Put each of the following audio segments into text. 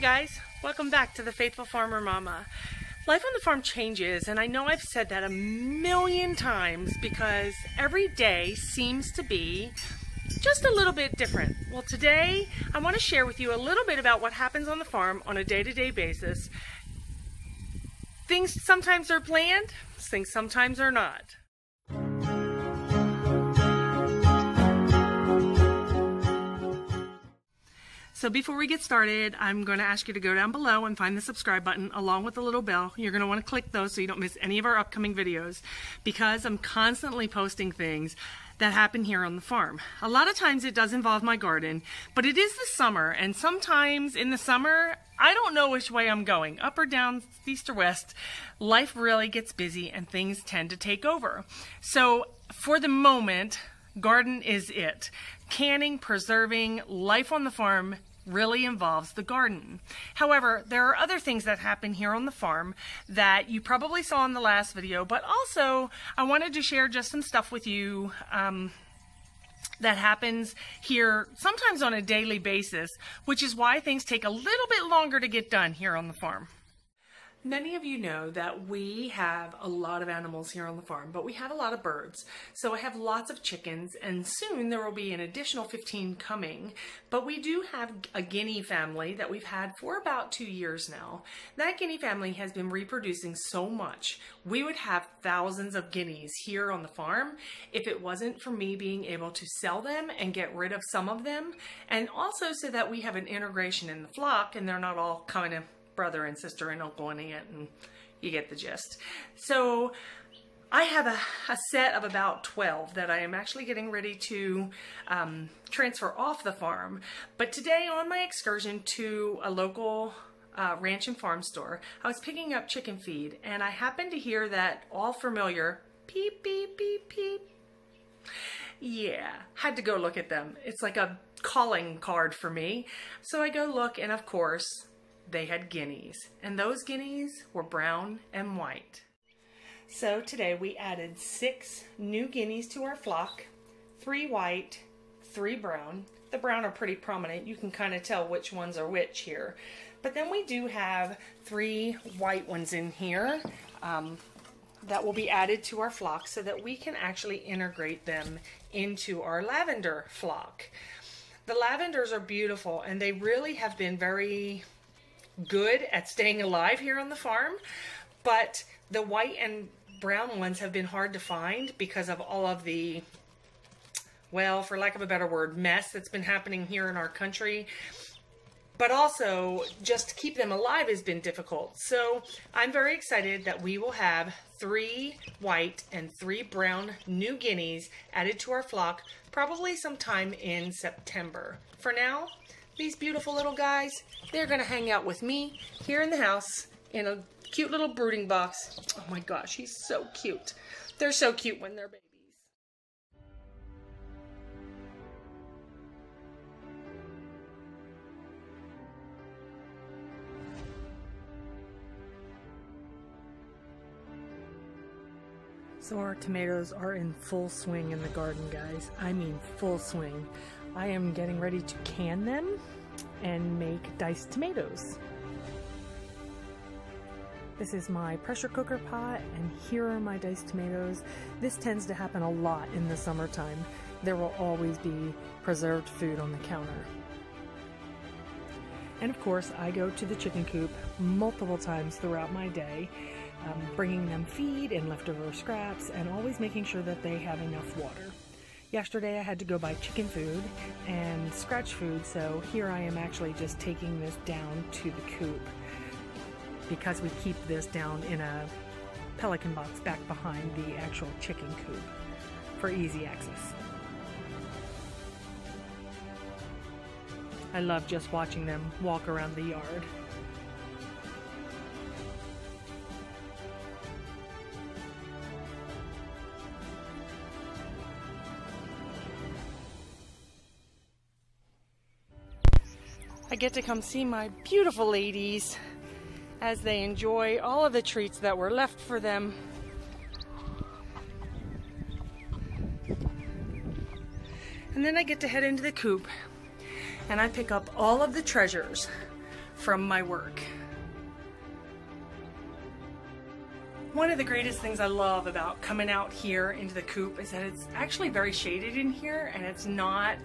guys, welcome back to the Faithful Farmer Mama. Life on the farm changes, and I know I've said that a million times because every day seems to be just a little bit different. Well, today I want to share with you a little bit about what happens on the farm on a day-to-day basis. Things sometimes are planned, things sometimes are not. So before we get started, I'm going to ask you to go down below and find the subscribe button along with the little bell. You're going to want to click those so you don't miss any of our upcoming videos, because I'm constantly posting things that happen here on the farm. A lot of times it does involve my garden, but it is the summer, and sometimes in the summer I don't know which way I'm going, up or down, east or west. Life really gets busy and things tend to take over. So for the moment, garden is it. Canning, preserving, life on the farm really involves the garden. However, there are other things that happen here on the farm that you probably saw in the last video, but also I wanted to share just some stuff with you that happens here sometimes on a daily basis, which is why things take a little bit longer to get done here on the farm. Many of you know that we have a lot of animals here on the farm, but we have a lot of birds. So I have lots of chickens, and soon there will be an additional 15 coming. But we do have a guinea family that we've had for about 2 years now. That guinea family has been reproducing so much. We would have thousands of guineas here on the farm if it wasn't for me being able to sell them and get rid of some of them, and also so that we have an integration in the flock and they're not all kind of brother and sister and uncle and aunt, and you get the gist. So I have a set of about 12 that I am actually getting ready to transfer off the farm. But today on my excursion to a local ranch and farm store, I was picking up chicken feed, and I happened to hear that all familiar beep, beep, beep, beep. Yeah, had to go look at them. It's like a calling card for me. So I go look, and of course, they had guineas, and those guineas were brown and white. So today we added 6 new guineas to our flock, 3 white, 3 brown. The brown are pretty prominent. You can kind of tell which ones are which here. But then we do have 3 white ones in here that will be added to our flock so that we can actually integrate them into our lavender flock. The lavenders are beautiful, and they really have been very good at staying alive here on the farm, but the white and brown ones have been hard to find because of all of the, well, for lack of a better word, mess that's been happening here in our country. But also, just to keep them alive has been difficult. So I'm very excited that we will have 3 white and 3 brown new guineas added to our flock, probably sometime in September. For now, these beautiful little guys, they're going to hang out with me here in the house in a cute little brooding box. Oh my gosh, he's so cute. They're so cute when they're babies. So our tomatoes are in full swing in the garden, guys. I mean full swing. I am getting ready to can them and make diced tomatoes. This is my pressure cooker pot, and here are my diced tomatoes. This tends to happen a lot in the summertime. There will always be preserved food on the counter. And of course, I go to the chicken coop multiple times throughout my day, bringing them feed and leftover scraps, and always making sure that they have enough water. Yesterday I had to go buy chicken food and scratch food, so here I am actually just taking this down to the coop, because we keep this down in a pelican box back behind the actual chicken coop for easy access. I love just watching them walk around the yard. I get to come see my beautiful ladies as they enjoy all of the treats that were left for them. And then I get to head into the coop, and I pick up all of the treasures from my work. One of the greatest things I love about coming out here into the coop is that it's actually very shaded in here, and it's not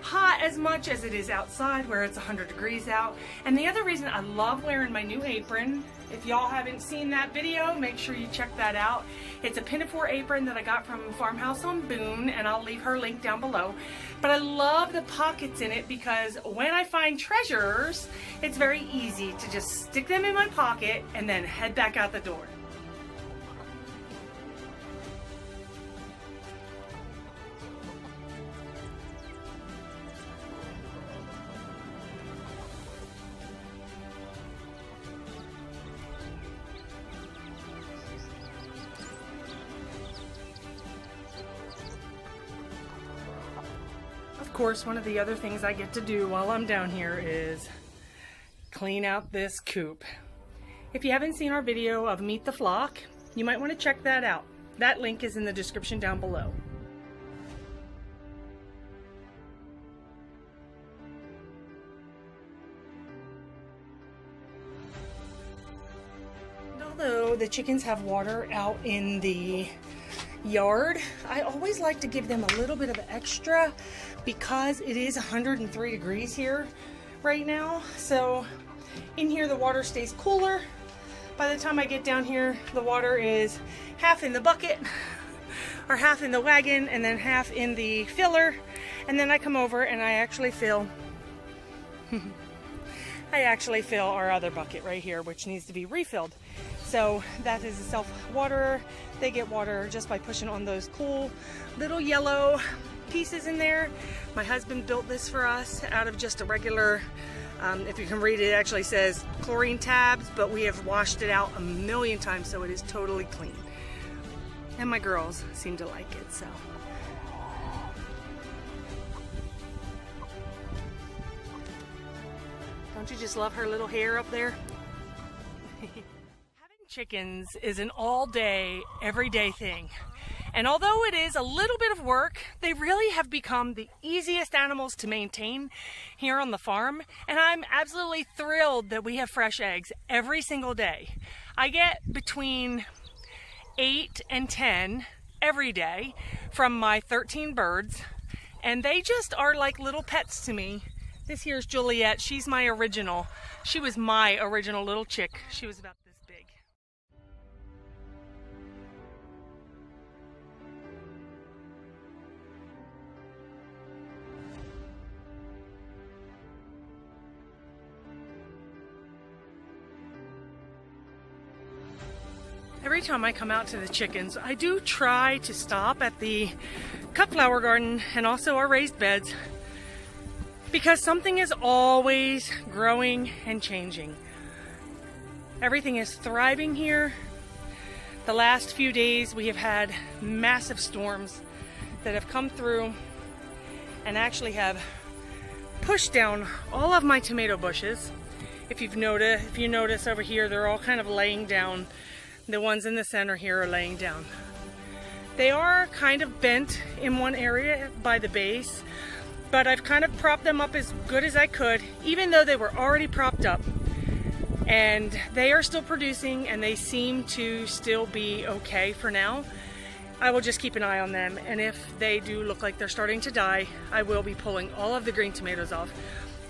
hot as much as it is outside where it's 100 degrees out. And the other reason I love wearing my new apron, if y'all haven't seen that video, make sure you check that out. It's a pinafore apron that I got from Farmhouse on Boone, and I'll leave her link down below. But I love the pockets in it because when I find treasures, it's very easy to just stick them in my pocket and then head back out the door. Of course, one of the other things I get to do while I'm down here is clean out this coop. If you haven't seen our video of Meet the Flock, you might want to check that out. That link is in the description down below. And although the chickens have water out in the yard, I always like to give them a little bit of extra because it is 103 degrees here right now. So in here the water stays cooler. By the time I get down here, the water is half in the bucket or half in the wagon and then half in the filler, and then I come over and I actually fill our other bucket right here, which needs to be refilled. So that is a self-waterer. They get water just by pushing on those cool little yellow pieces in there. My husband built this for us out of just a regular, if you can read it, it actually says chlorine tabs, but we have washed it out a million times, so it is totally clean. And my girls seem to like it, so. Don't you just love her little hair up there? Chickens is an all-day, everyday thing, and although it is a little bit of work, they really have become the easiest animals to maintain here on the farm, and I'm absolutely thrilled that we have fresh eggs every single day. I get between 8 and 10 every day from my 13 birds, and they just are like little pets to me. This here's Juliet. She's my original. She was my original little chick. She was about this big. Every time I come out to the chickens, I do try to stop at the cut flower garden and also our raised beds because something is always growing and changing. Everything is thriving here. The last few days we have had massive storms that have come through and actually have pushed down all of my tomato bushes. If you notice over here, they're all kind of laying down. The ones in the center here are laying down. They are kind of bent in one area by the base, but I've kind of propped them up as good as I could, even though they were already propped up. And they are still producing, and they seem to still be okay for now. I will just keep an eye on them, and if they do look like they're starting to die, I will be pulling all of the green tomatoes off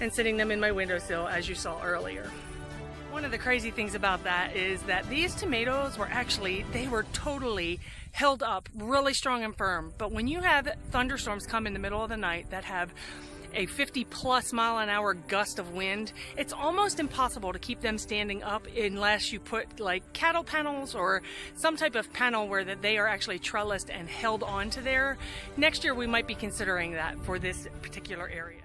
and sitting them in my windowsill, as you saw earlier. One of the crazy things about that is that these tomatoes were actually, they were totally held up, really strong and firm. But when you have thunderstorms come in the middle of the night that have a 50+ mile an hour gust of wind, it's almost impossible to keep them standing up unless you put like cattle panels or some type of panel where that they are actually trellised and held onto there. Next year we might be considering that for this particular area.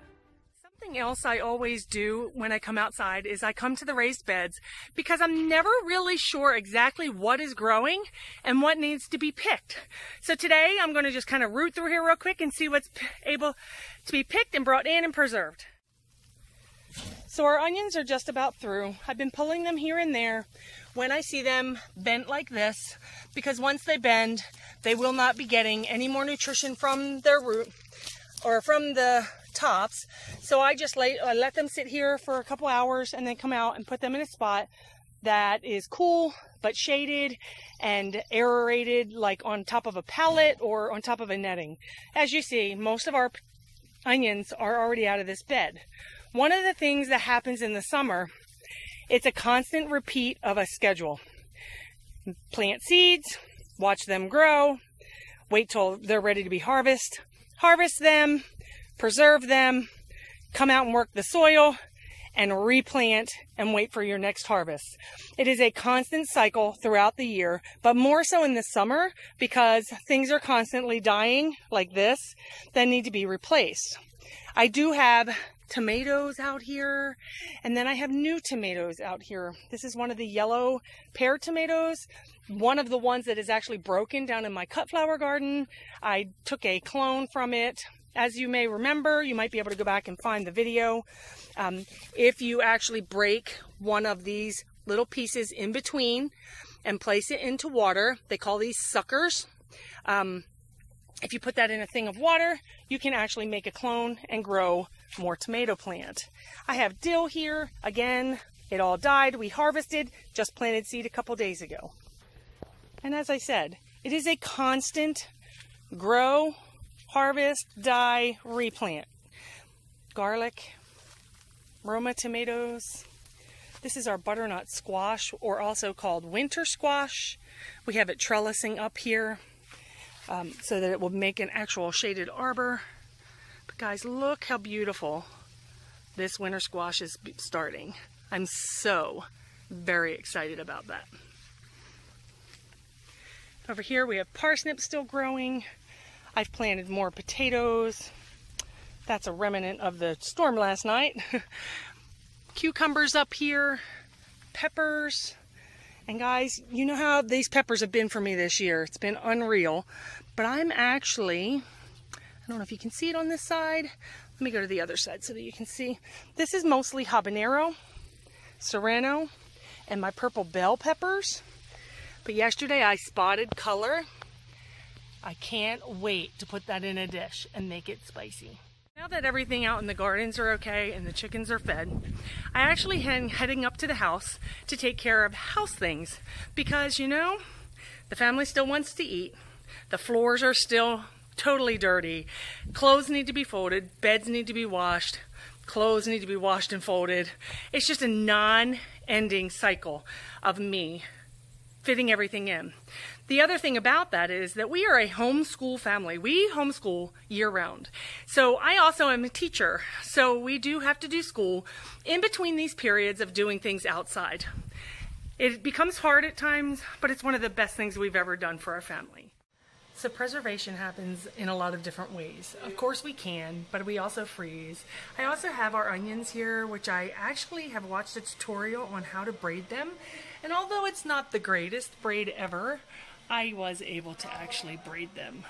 Something else I always do when I come outside is I come to the raised beds because I'm never really sure exactly what is growing and what needs to be picked. So today I'm going to just kind of root through here real quick and see what's able to be picked and brought in and preserved. So our onions are just about through. I've been pulling them here and there when I see them bent like this because once they bend, they will not be getting any more nutrition from their root. or from the tops. So I just let them sit here for a couple hours and then come out and put them in a spot that is cool but shaded and aerated, like on top of a pallet or on top of a netting. As you see, most of our onions are already out of this bed. One of the things that happens in the summer, it's a constant repeat of a schedule. Plant seeds, watch them grow, wait till they're ready to be harvested, harvest them, preserve them, come out and work the soil, and replant and wait for your next harvest. It is a constant cycle throughout the year, but more so in the summer because things are constantly dying like this that need to be replaced. I do have tomatoes out here, and then I have new tomatoes out here. This is one of the yellow pear tomatoes, one of the ones that is actually broken down in my cut flower garden. I took a clone from it. As you may remember, you might be able to go back and find the video. If you actually break one of these little pieces in between and place it into water, they call these suckers. If you put that in a thing of water, you can actually make a clone and grow more tomato plant. I have dill here. Again, it all died. We harvested, just planted seed a couple days ago. And as I said, it is a constant grow, harvest, dye, replant. Garlic, Roma tomatoes. This is our butternut squash, or also called winter squash. We have it trellising up here. So that it will make an actual shaded arbor. But guys, look how beautiful this winter squash is starting. I'm so very excited about that. Over here we have parsnip still growing. I've planted more potatoes. That's a remnant of the storm last night. Cucumbers up here, peppers. And guys, you know how these peppers have been for me this year. It's been unreal. But I'm actually, I don't know if you can see it on this side. Let me go to the other side so that you can see. This is mostly habanero, serrano, and my purple bell peppers. But yesterday I spotted color. I can't wait to put that in a dish and make it spicy. Now that everything out in the gardens are okay and the chickens are fed, I actually am heading up to the house to take care of house things because, you know, the family still wants to eat. The floors are still totally dirty. Clothes need to be folded. Beds need to be washed. Clothes need to be washed and folded. It's just a non-ending cycle of me fitting everything in. The other thing about that is that we are a homeschool family. We homeschool year round. So I also am a teacher. So we do have to do school in between these periods of doing things outside. It becomes hard at times, but it's one of the best things we've ever done for our family. So preservation happens in a lot of different ways. Of course we can, but we also freeze. I also have our onions here, which I actually have watched a tutorial on how to braid them. And although it's not the greatest braid ever, I was able to actually braid them.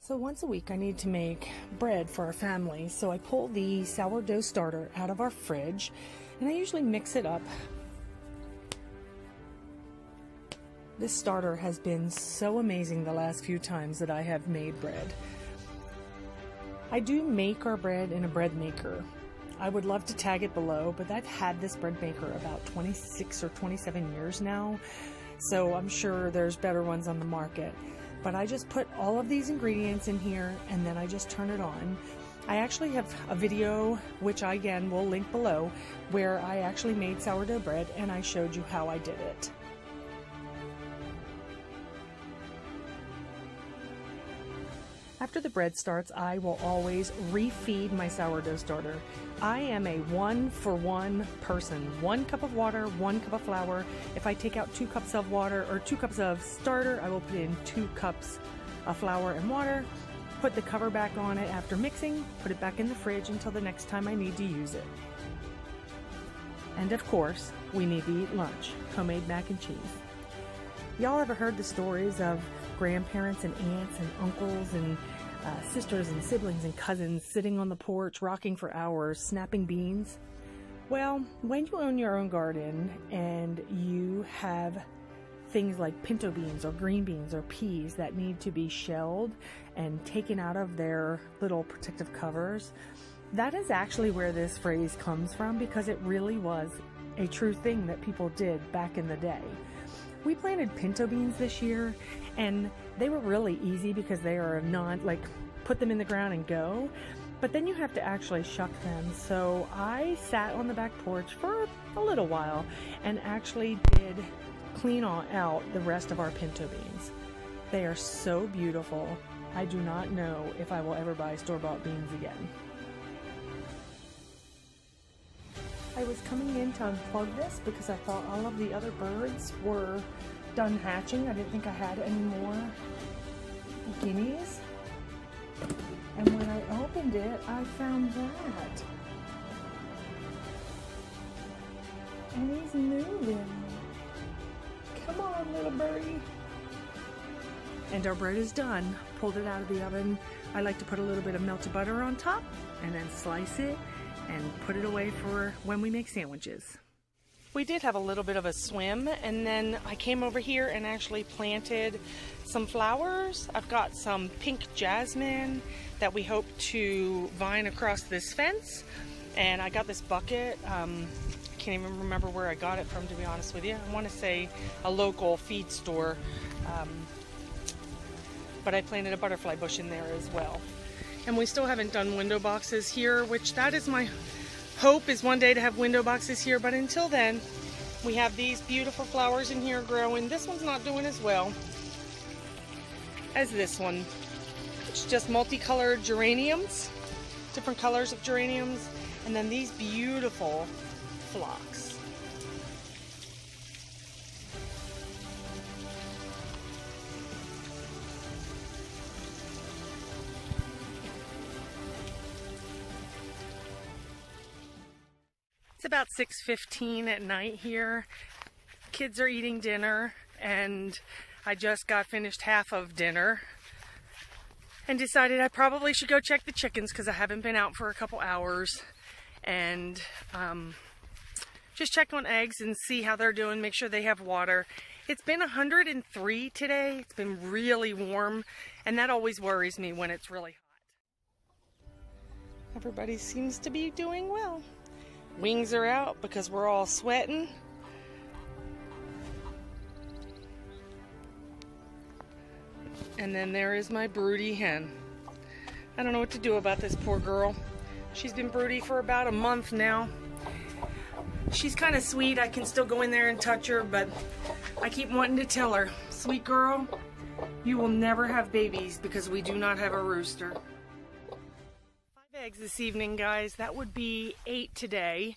So once a week I need to make bread for our family. So I pull the sourdough starter out of our fridge and I usually mix it up. This starter has been so amazing the last few times that I have made bread. I do make our bread in a bread maker. I would love to tag it below, but I've had this bread maker about 26 or 27 years now, so I'm sure there's better ones on the market. But I just put all of these ingredients in here and then I just turn it on. I actually have a video, which I again will link below, where I actually made sourdough bread and I showed you how I did it. After the bread starts, I will always refeed my sourdough starter. I am a one-for-one person. 1 cup of water, 1 cup of flour. If I take out 2 cups of water or 2 cups of starter, I will put in 2 cups of flour and water, put the cover back on it after mixing, put it back in the fridge until the next time I need to use it. And of course, we need to eat lunch, homemade mac and cheese. Y'all ever heard the stories of grandparents and aunts and uncles and sisters and siblings and cousins sitting on the porch rocking for hours, snapping beans? Well, when you own your own garden and you have things like pinto beans or green beans or peas that need to be shelled and taken out of their little protective covers. That is actually where this phrase comes from, because it really was a true thing that people did back in the day. We planted pinto beans this year, and they were really easy because they are not like put them in the ground and go, but then you have to actually shuck them. So I sat on the back porch for a little while and actually did clean out the rest of our pinto beans. They are so beautiful. I do not know if I will ever buy store-bought beans again. I was coming in to unplug this because I thought all of the other birds were done hatching. I didn't think I had any more guineas. And when I opened it, I found that. And he's moving. Come on, little birdie. And our bread is done. Pulled it out of the oven. I like to put a little bit of melted butter on top and then slice it and put it away for when we make sandwiches. We did have a little bit of a swim, and then I came over here and actually planted some flowers. I've got some pink jasmine that we hope to vine across this fence, and I got this bucket. I can't even remember where I got it from, to be honest with you. I want to say a local feed store, but I planted a butterfly bush in there as well. And we still haven't done window boxes here, which that is my hope, is one day to have window boxes here. But until then, we have these beautiful flowers in here growing. This one's not doing as well as this one. It's just multicolored geraniums, different colors of geraniums, and then these beautiful phlox. It's about 6:15 at night here. Kids are eating dinner, and I just got finished half of dinner and decided I probably should go check the chickens because I haven't been out for a couple hours, and just check on eggs and see how they're doing, make sure they have water. It's been 103 today. It's been really warm, and that always worries me when it's really hot. Everybody seems to be doing well. Wings are out because we're all sweating. And then there is my broody hen. I don't know what to do about this poor girl. She's been broody for about a month now. She's kind of sweet. I can still go in there and touch her, but I keep wanting to tell her, sweet girl, you will never have babies because we do not have a rooster. Eggs this evening, guys. That would be 8 today,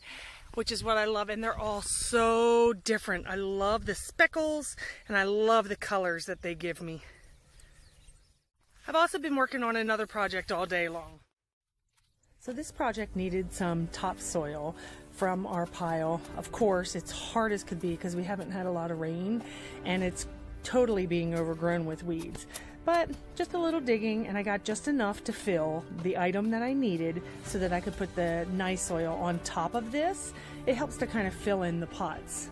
which is what I love, and they're all so different. I love the speckles, and I love the colors that they give me. I've also been working on another project all day long. So this project needed some topsoil from our pile. Of course, it's hard as could be because we haven't had a lot of rain, and it's totally being overgrown with weeds. But just a little digging, and I got just enough to fill the item that I needed so that I could put the nice soil on top of this. It helps to kind of fill in the pots.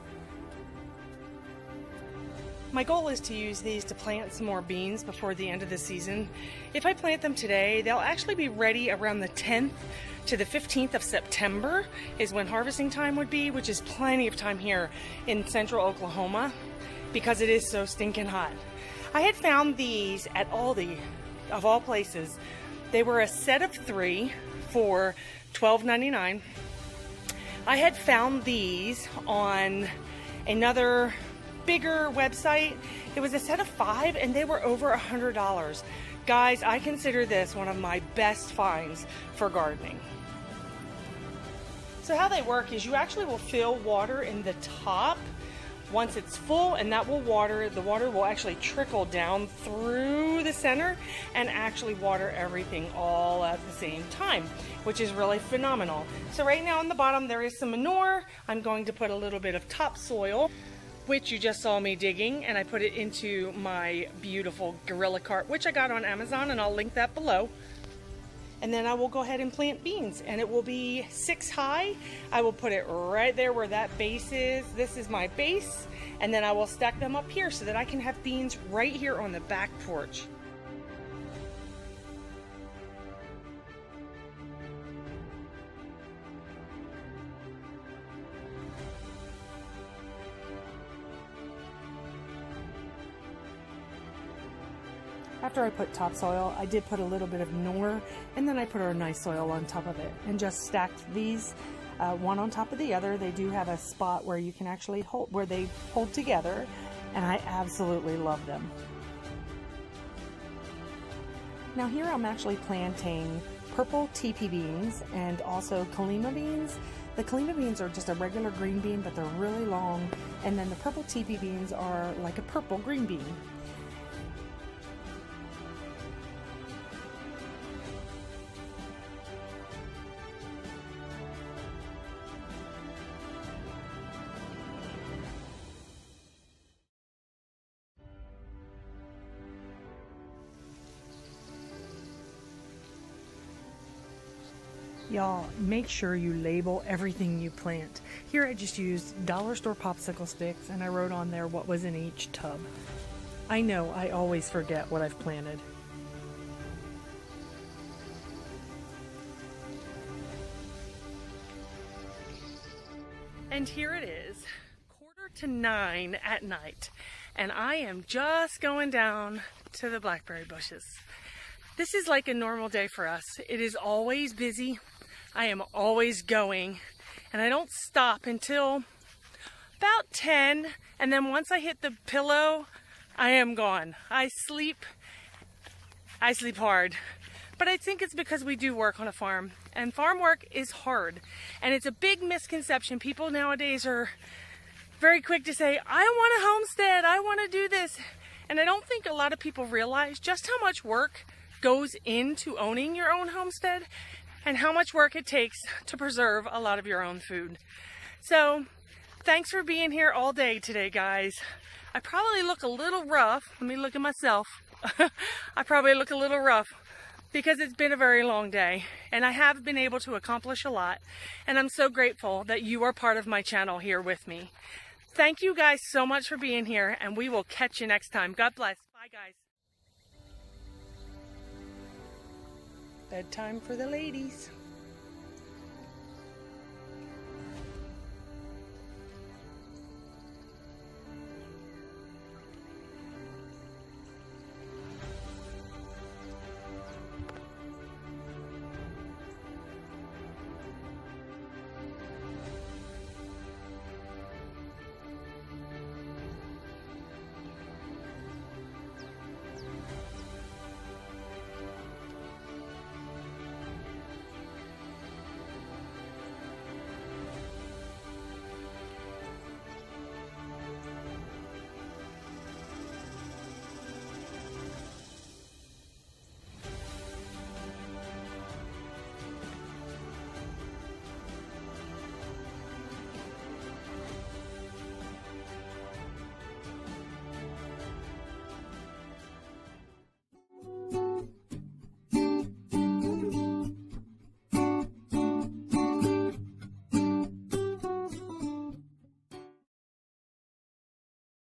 My goal is to use these to plant some more beans before the end of the season. If I plant them today, they'll actually be ready around the 10th to the 15th of September is when harvesting time would be, which is plenty of time here in central Oklahoma because it is so stinking hot. I had found these at Aldi, of all places. They were a set of 3 for $12.99. I had found these on another bigger website. It was a set of 5, and they were over $100. Guys, I consider this one of my best finds for gardening. So how they work is you actually will fill water in the top once it's full, and that will water. The water will actually trickle down through the center and actually water everything all at the same time, which is really phenomenal. So right now on the bottom there is some manure. I'm going to put a little bit of topsoil, which you just saw me digging, and I put it into my beautiful Gorilla Cart, which I got on Amazon, and I'll link that below. And then I will go ahead and plant beans, and it will be 6 high. I will put it right there where that base is. This is my base, and then I will stack them up here so that I can have beans right here on the back porch. After I put topsoil, I did put a little bit of Knorr, and then I put our nice soil on top of it and just stacked these one on top of the other. They do have a spot where you can actually hold, where they hold together, and I absolutely love them. Now here I'm actually planting purple teepee beans and also Kallima beans. The Kallima beans are just a regular green bean, but they're really long, and then the purple teepee beans are like a purple green bean. Y'all, make sure you label everything you plant. Here I just used dollar store popsicle sticks, and I wrote on there what was in each tub. I know, I always forget what I've planted. And here it is, 8:45 at night, and I am just going down to the blackberry bushes. This is like a normal day for us. It is always busy. I am always going, and I don't stop until about 10, and then once I hit the pillow, I am gone. I sleep hard, but I think it's because we do work on a farm, and farm work is hard, and it's a big misconception. People nowadays are very quick to say, I want a homestead, I want to do this, and I don't think a lot of people realize just how much work goes into owning your own homestead, and how much work it takes to preserve a lot of your own food. So thanks for being here all day today, guys. I probably look a little rough. Let me look at myself. I probably look a little rough because it's been a very long day, and I have been able to accomplish a lot, and I'm so grateful that you are part of my channel here with me. Thank you guys so much for being here, and we will catch you next time. God bless. Bye, guys. Bedtime for the ladies.